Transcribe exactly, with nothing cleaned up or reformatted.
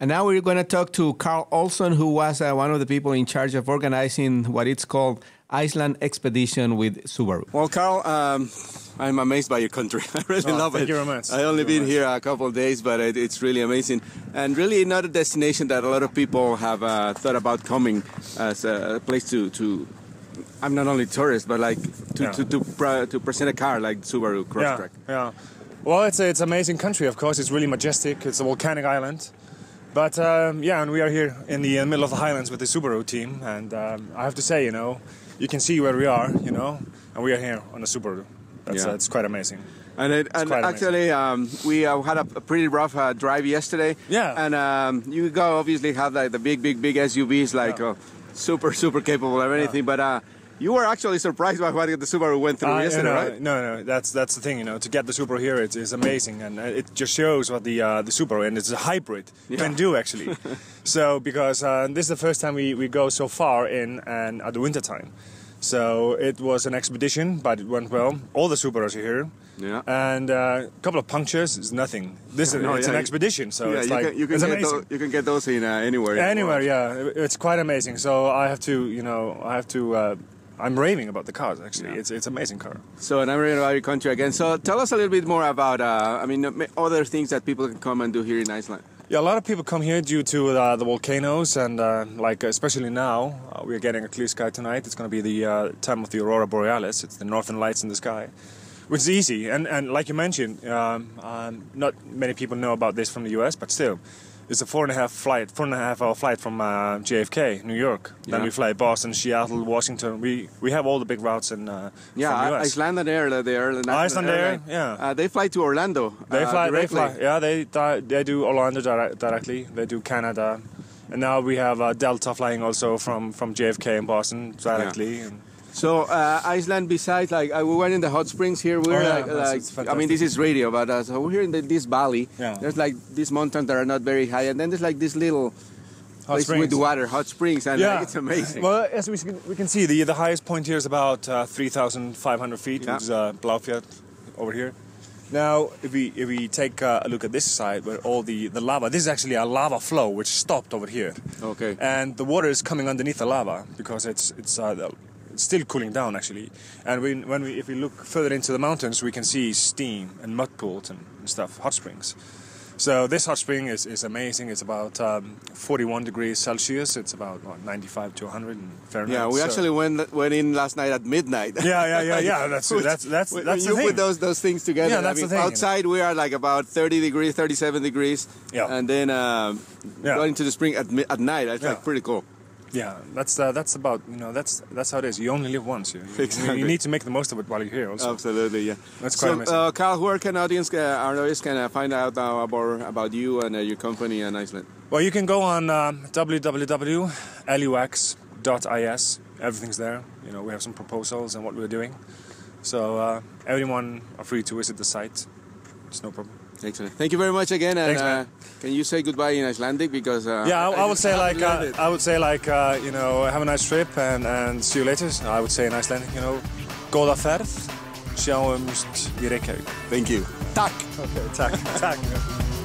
And now we're going to talk to Carl Olson, who was uh, one of the people in charge of organizing what it's called Iceland Expedition with Subaru. Well, Carl, um, I'm amazed by your country. I really oh, love thank it. Thank you very much. I only thank been here a couple of days, but it, it's really amazing. And really not a destination that a lot of people have uh, thought about coming as a place to... to I'm not only tourist, but like to yeah. to to, pr to present a car like Subaru Crosstrek. Yeah, yeah. Well, it's a, it's an amazing country. Of course, it's really majestic. It's a volcanic island, but um, yeah, and we are here in the, in the middle of the Highlands with the Subaru team. And um, I have to say, you know, you can see where we are, you know, and we are here on a Subaru. That's yeah. uh, it's quite amazing. And, it, and actually, um, we uh, had a pretty rough uh, drive yesterday. Yeah. And um, you go obviously have like the big, big, big S U Vs, like. Yeah. Oh, super, super capable of anything, yeah. but uh, you were actually surprised by what the Subaru went through uh, yesterday, no, no, right? No, no, that's that's the thing, you know, to get the Subaru here it is amazing, and it just shows what the uh, the Subaru, and it's a hybrid, yeah. can do actually. So, because uh, this is the first time we, we go so far in and at the winter time. So it was an expedition, but it went well. All the Subarus are here, yeah. and uh, a couple of punctures is nothing. This is no, it's yeah, an expedition, so yeah, it's you like can, you, can it's amazing. You can get those in uh, anywhere. Anywhere, yeah, it's quite amazing. So I have to, you know, I have to. Uh, I'm raving about the cars. Actually, yeah. it's it's an amazing car. So, and I'm raving about your country again. So tell us a little bit more about. Uh, I mean, other things that people can come and do here in Iceland. Yeah, a lot of people come here due to uh, the volcanoes, and uh, like especially now, uh, we're getting a clear sky tonight. It's going to be the uh, time of the Aurora Borealis. It's the northern lights in the sky, which is easy. And, and like you mentioned, um, um, not many people know about this from the U S, but still, it's a four and a half flight, four and a half hour flight from uh, J F K, New York. Yeah. Then we fly Boston, Seattle, Washington. We we have all the big routes in uh, yeah, from the U S. Iceland Air, the Iceland Iceland Air, Air, yeah. Uh, they fly to Orlando. They uh, fly, directly. they fly. Yeah, they they do Orlando dire directly. They do Canada, and now we have uh, Delta flying also from from J F K and Boston directly. Yeah. And so uh, Iceland, besides, like uh, we were in the hot springs here. We were oh, yeah, like, like I mean, this is radio, but uh, so we're here in the, this valley. Yeah. There's like these mountains that are not very high, and then there's like this little hot place springs. With water, hot springs, and yeah. like, it's amazing. Well, as we, we can see, the the highest point here is about uh, three thousand five hundred feet, yeah. which is uh, Blaufjall over here. Now, if we if we take uh, a look at this side, where all the the lava, this is actually a lava flow which stopped over here. Okay. And the water is coming underneath the lava because it's it's. Uh, the, still cooling down actually, and we, when we if we look further into the mountains, we can see steam and mud pools and, and stuff, hot springs. So this hot spring is, is amazing. It's about um, forty-one degrees Celsius. It's about what, ninety-five to one hundred Fahrenheit. Yeah, we so. actually went went in last night at midnight. Yeah, yeah, yeah, yeah. That's Which, that's that's when that's you the thing. Put those those things together. Yeah, that's I mean, the thing. Outside we are like about thirty degrees, thirty-seven degrees. Yeah. And then um, yeah. going to the spring at at night. That's yeah. like pretty cool. Yeah, that's uh, that's about, you know, that's that's how it is. You only live once. You, you, exactly. you need to make the most of it while you're here. Also. Absolutely, yeah. That's quite so, amazing. Uh, Carl, where can audience, uh, our audience can uh, find out uh, about about you and uh, your company in Iceland? Well, you can go on uh, w w w dot lux dot i s. Everything's there. You know, we have some proposals and what we're doing. So uh, everyone are free to visit the site. It's no problem. Excellent. Thank you very much again. And, Thanks, man. Uh, can you say goodbye in Icelandic? Because uh, yeah, I, I, I would say like uh, I would say like uh, you know, have a nice trip and and see you later. I would say in Icelandic, you know, góða ferð, sjáumst í Reykjavík. Thank you. Takk. Okay, takk. Takk.